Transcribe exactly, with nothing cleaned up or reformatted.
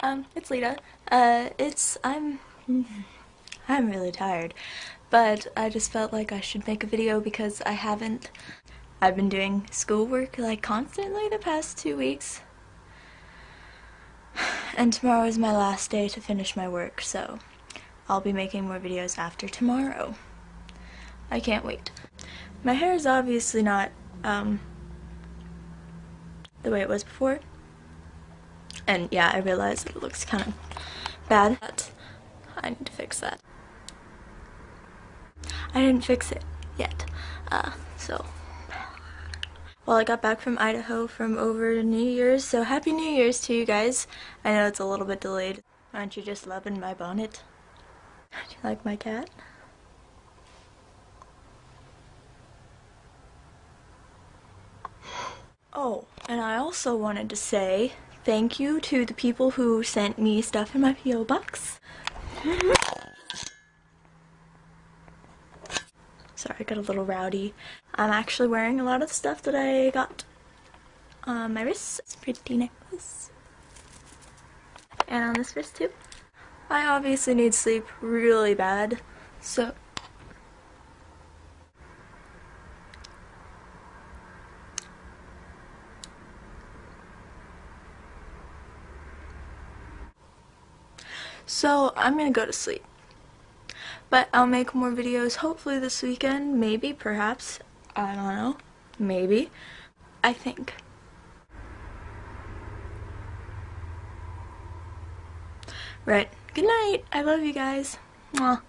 Um, it's Lita. Uh, it's, I'm, I'm really tired, but I just felt like I should make a video because I haven't. I've been doing schoolwork like constantly the past two weeks, and tomorrow is my last day to finish my work, so I'll be making more videos after tomorrow. I can't wait. My hair is obviously not, um, the way it was before. And yeah, I realize it looks kind of bad. But I need to fix that. I didn't fix it yet. Uh, so, well, I got back from Idaho from over New Year's, so Happy New Year's to you guys. I know it's a little bit delayed. Aren't you just loving my bonnet? Do you like my cat? Oh, and I also wanted to say thank you to the people who sent me stuff in my P O box. Sorry, I got a little rowdy. I'm actually wearing a lot of stuff that I got on my wrist. It's a pretty necklace. And on this wrist too. I obviously need sleep really bad, so So I'm gonna go to sleep, but I'll make more videos hopefully this weekend, maybe, perhaps, I don't know, maybe, I think. Right, good night, I love you guys, mwah.